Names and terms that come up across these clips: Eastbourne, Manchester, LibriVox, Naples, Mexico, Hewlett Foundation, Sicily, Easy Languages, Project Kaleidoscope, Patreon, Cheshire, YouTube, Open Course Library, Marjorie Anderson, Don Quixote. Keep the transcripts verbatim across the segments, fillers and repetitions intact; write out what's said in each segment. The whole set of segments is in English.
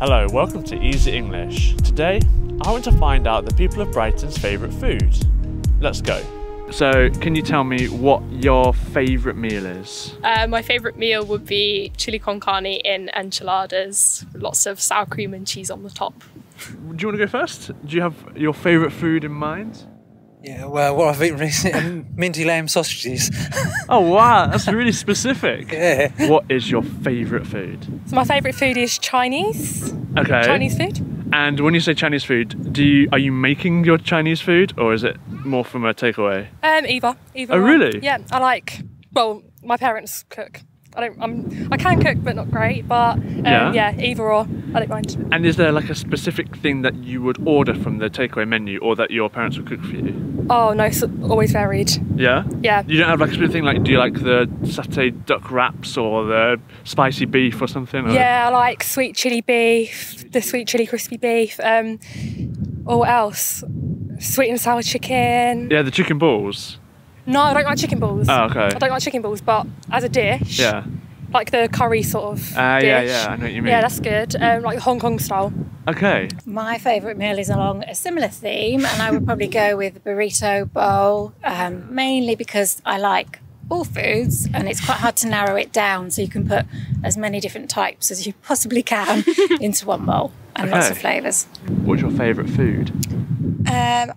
Hello, welcome to Easy English. Today, I want to find out the people of Brighton's favourite food. Let's go. So, can you tell me what your favourite meal is? Uh, my favourite meal would be chili con carne in enchiladas, lots of sour cream and cheese on the top. Do you want to go first? Do you have your favourite food in mind? Yeah, well, what I've eaten recently, minty lamb sausages. Oh wow, that's really specific. Yeah. What is your favourite food? So my favourite food is Chinese. Okay. Chinese food. And when you say Chinese food, do you are you making your Chinese food, or is it more from a takeaway? Um, either. Either. Oh really? Yeah, I like. Well, my parents cook. I don't. I'm. I can cook, but not great. But um, yeah. yeah, either or. I don't mind. And is there like a specific thing that you would order from the takeaway menu, or that your parents would cook for you? Oh no, so always varied. Yeah. Yeah. You don't have like a specific thing like, do you like the satay duck wraps or the spicy beef or something? Or? Yeah, I like sweet chili beef, the sweet chili crispy beef. Um, or what else? Sweet and sour chicken. Yeah, the chicken balls. No, I don't like chicken balls. Oh, okay. I don't like chicken balls, but as a dish, yeah, like the curry sort of uh, dish. Yeah, yeah, I know what you mean. Yeah, that's good. Um, like the Hong Kong style. Okay. My favourite meal is along a similar theme, and I would probably go with burrito bowl, um, mainly because I like all foods, and it's quite hard to narrow it down, so you can put as many different types as you possibly can into one bowl, and okay. Lots of flavours. What's your favourite food? Um.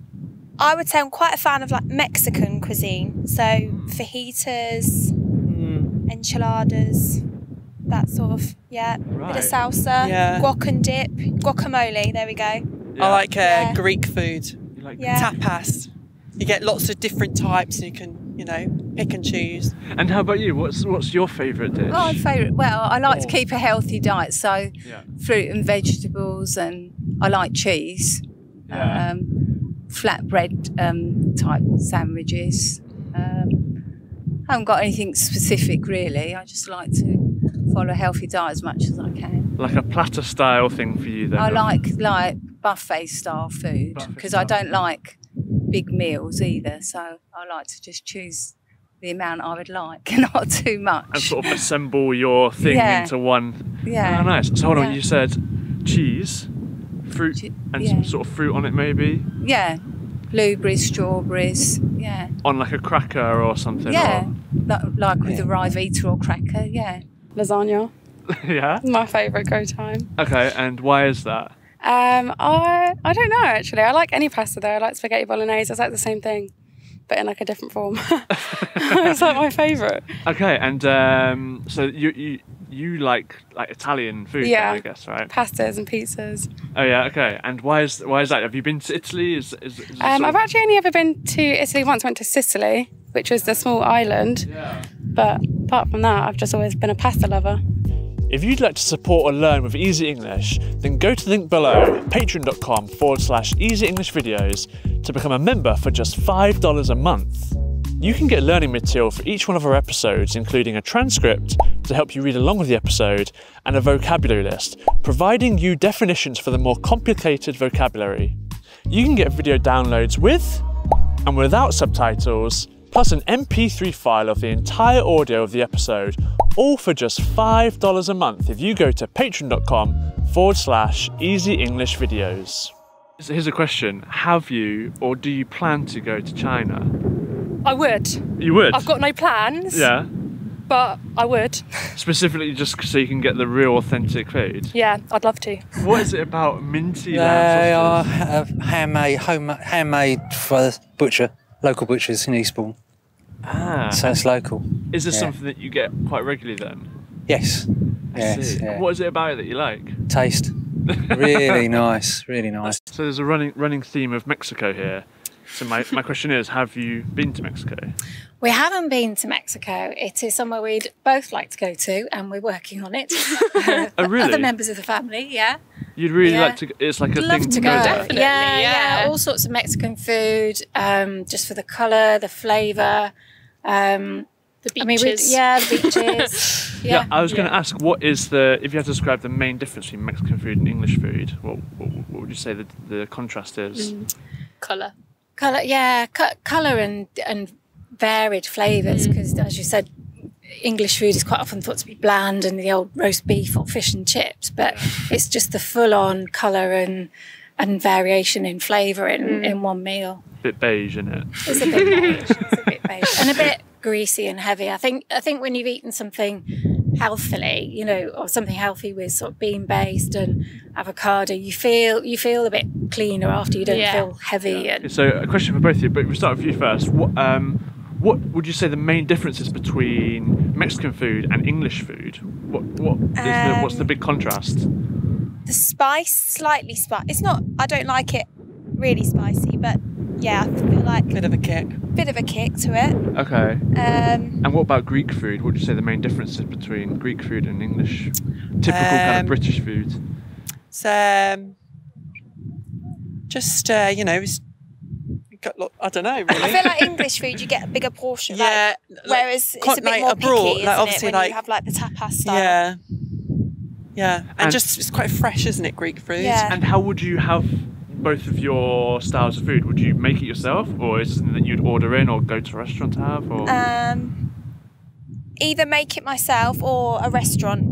I would say I'm quite a fan of like Mexican cuisine, so fajitas, mm. enchiladas, that sort of, yeah, right. Bit of salsa, yeah. Guac and dip, guacamole, there we go. Yeah. I like uh, yeah. Greek food, you like yeah. tapas, you get lots of different types and you can, you know, pick and choose. And how about you, what's what's your favourite dish? My favourite, well, I like oh. to keep a healthy diet, so yeah. fruit and vegetables, and I like cheese. Yeah. Um, flatbread um, type sandwiches. Um, I haven't got anything specific really, I just like to follow a healthy diet as much as I can. Like a platter style thing for you then? I like like buffet style food because I don't like big meals either, so I like to just choose the amount I would like, not too much. And sort of assemble your thing yeah. into one. Yeah. Oh, nice. So hold yeah. on, you said cheese? Fruit and yeah. some sort of fruit on it maybe? Yeah, blueberries, strawberries, yeah. On like a cracker or something? Yeah, or... like with yeah. a rye vita or cracker, yeah. Lasagna. Yeah? My favourite go time. Okay, and why is that? Um, I I don't know actually, I like any pasta though, I like spaghetti bolognese, I like the same thing, but in like a different form. It's like my favourite. Okay, and um, so you... you You like like Italian food, yeah. then, I guess, right? Pastas and pizzas. Oh yeah, okay. And why is why is that? Have you been to Italy? Is, is, is um, I've actually only ever been to Italy once. I went to Sicily, which was the small island. Yeah. But apart from that, I've just always been a pasta lover. If you'd like to support or learn with Easy English, then go to the link below, patreon.com forward slash Easy English videos, to become a member for just five dollars a month. You can get learning material for each one of our episodes, including a transcript to help you read along with the episode and a vocabulary list, providing you definitions for the more complicated vocabulary. You can get video downloads with and without subtitles, plus an M P three file of the entire audio of the episode, all for just five dollars a month if you go to patreon.com forward slash Easy English videos. So here's a question, have you or do you plan to go to China? I would. You would? I've got no plans. Yeah. But I would. Specifically just so you can get the real authentic food? Yeah, I'd love to. What is it about minty lamb sausages? They are handmade, home, handmade for the butcher, local butchers in Eastbourne. Ah. So it's local. Is this yeah. something that you get quite regularly then? Yes. I yes, see. Yeah. What is it about it that you like? Taste. Really nice, really nice. So there's a running, running theme of Mexico here. So my, my question is, have you been to Mexico? We haven't been to Mexico. It is somewhere we'd both like to go to, and we're working on it. uh, oh, really? Other members of the family, yeah. You'd really yeah. like to, it's like a Love thing to go, go definitely. Yeah, yeah, yeah, all sorts of Mexican food, um, just for the colour, the flavour. Um, the beaches. I mean, we, yeah, the beaches. yeah. yeah, I was going to yeah. ask, what is the, if you had to describe the main difference between Mexican food and English food, what, what, what would you say the, the contrast is? Mm. Colour. Colour, yeah, colour and and varied flavours because, mm. as you said, English food is quite often thought to be bland and the old roast beef or fish and chips, but it's just the full-on colour and and variation in flavour in, mm. in one meal. A bit beige, isn't it? It's a bit beige. It's a bit beige. And a bit greasy and heavy. I think I think when you've eaten something healthily, you know, or something healthy with sort of bean-based and avocado, you feel you feel a bit cleaner after. You don't yeah. feel heavy. Yeah. And so a question for both of you, but we'll start with you first. What, um, what would you say the main difference is between Mexican food and English food? What, what is um, the, what's the big contrast? The spice, slightly spicy. It's not, I don't like it really spicy, but yeah, I feel like... Bit of a kick. Bit of a kick to it. Okay. Um, and what about Greek food? What would you say the main difference is between Greek food and English? Typical um, kind of British food. It's um, just, uh, you know, it's got, look, I don't know, really. I feel like English food, you get a bigger portion. Yeah. Like, like, whereas it's a bit like more abroad, picky, like, obviously, it, when like, you have like the tapas style. Yeah. Yeah, and, and just it's quite fresh, isn't it, Greek food? Yeah. And how would you have both of your styles of food? Would you make it yourself, or is it something that you'd order in or go to a restaurant to have? Or? Um, either make it myself or a restaurant.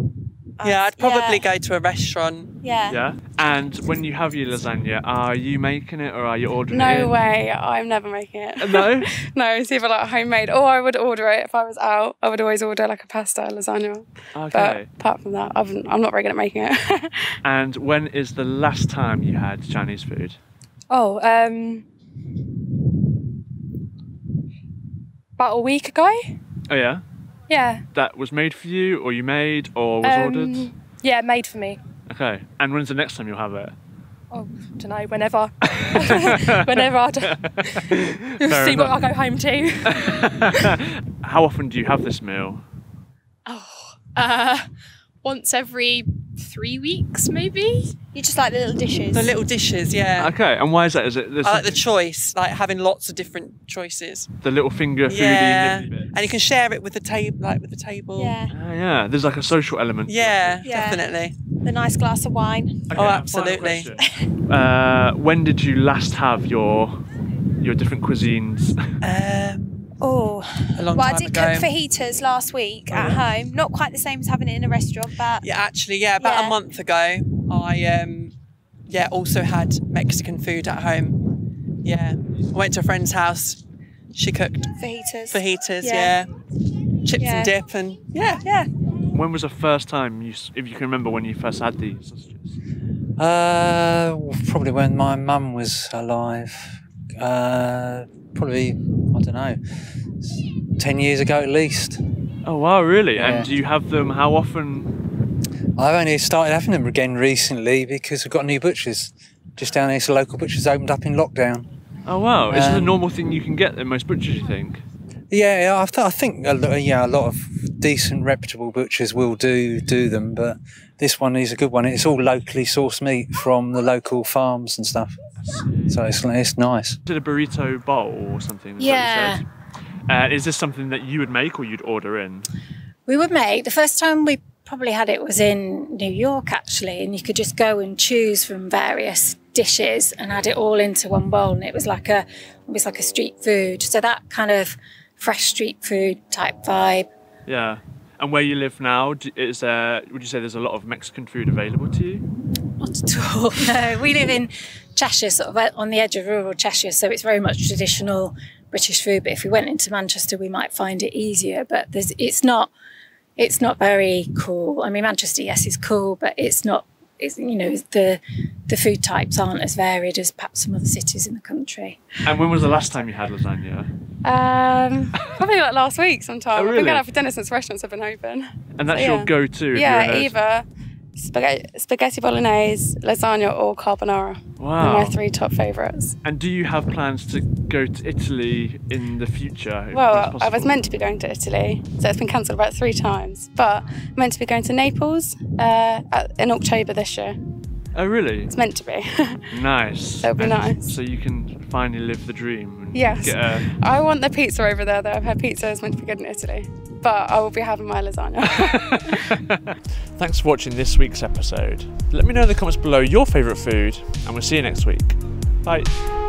Yeah, I'd probably yeah. go to a restaurant. Yeah. Yeah. And when you have your lasagna, are you making it or are you ordering no it? No way, I'm never making it. No? No, it's either like homemade or I would order it if I was out. I would always order like a pasta, a lasagna. Okay. But apart from that, I've, I'm not very good at making it. And when is the last time you had Chinese food? Oh, um, about a week ago. Oh, yeah? Yeah. That was made for you, or you made, or was um, ordered? Yeah, made for me. Okay, and when's the next time you'll have it? Oh, I don't know, whenever. Whenever I do. You'll Fair see enough. What I'll go home to. How often do you have this meal? Oh, uh, once every three weeks, maybe? You just like the little dishes. The little dishes, yeah. Okay, and why is that? Is it? I like the choice, like having lots of different choices. The little finger foodie. Yeah. And you can share it with the table, like with the table. Yeah. Uh, yeah, there's like a social element. Yeah, yeah. Definitely. The nice glass of wine. Okay, oh, absolutely. uh, when did you last have your your different cuisines? Um, oh, a long well, time I did ago. cook fajitas last week oh, at yeah. home. Not quite the same as having it in a restaurant, but yeah, actually, yeah, about yeah. a month ago, I um, yeah, also had Mexican food at home. Yeah, I went to a friend's house. She cooked fajitas. Fajitas, yeah, yeah. chips yeah. and dip, and yeah, yeah. When was the first time, you, if you can remember, when you first had these sausages? Uh, well, probably when my mum was alive. Uh, probably, I don't know, ten years ago at least. Oh, wow, really? Yeah. And do you have them how often? I've only started having them again recently because we've got new butchers. Just down here, so local butchers opened up in lockdown. Oh, wow. Um, Is this a normal thing you can get at most butchers, you think? Yeah, I, th I think a lot, yeah, a lot of decent, reputable butchers will do do them, but this one is a good one. It's all locally sourced meat from the local farms and stuff, so it's, it's nice. Did a burrito bowl or something? Yeah. Uh, is this something that you would make or you'd order in? We would make. The first time we probably had it was in New York, actually, and you could just go and choose from various dishes and add it all into one bowl, and it was like a, it was like a street food. So that kind of fresh street food type vibe. Yeah. And where you live now, is there, would you say there's a lot of Mexican food available to you? Not at all, no. We live in Cheshire, sort of on the edge of rural Cheshire, so it's very much traditional British food, but if we went into Manchester, we might find it easier, but there's, it's not, it's not very cool. I mean, Manchester, yes, is cool, but it's not, it's, you know, the, the food types aren't as varied as perhaps some other cities in the country. And when was the last time you had lasagna? Um, probably like last week sometime. Oh, really? I've been going out for dinner since restaurants have been open. And that's so, yeah. your go-to? Yeah, either spaghetti, spaghetti bolognese, lasagna or carbonara. Wow. They're my three top favourites. And do you have plans to go to Italy in the future? Well, I was meant to be going to Italy, so it's been cancelled about three times. But I'm meant to be going to Naples uh, at, in October this year. Oh, really? It's meant to be. Nice. That'll be and nice. So you can finally live the dream. And yes. Get a... I want the pizza over there, though. I've heard pizza is meant to be good in Italy. But I will be having my lasagna. Thanks for watching this week's episode. Let me know in the comments below your favourite food, and we'll see you next week. Bye.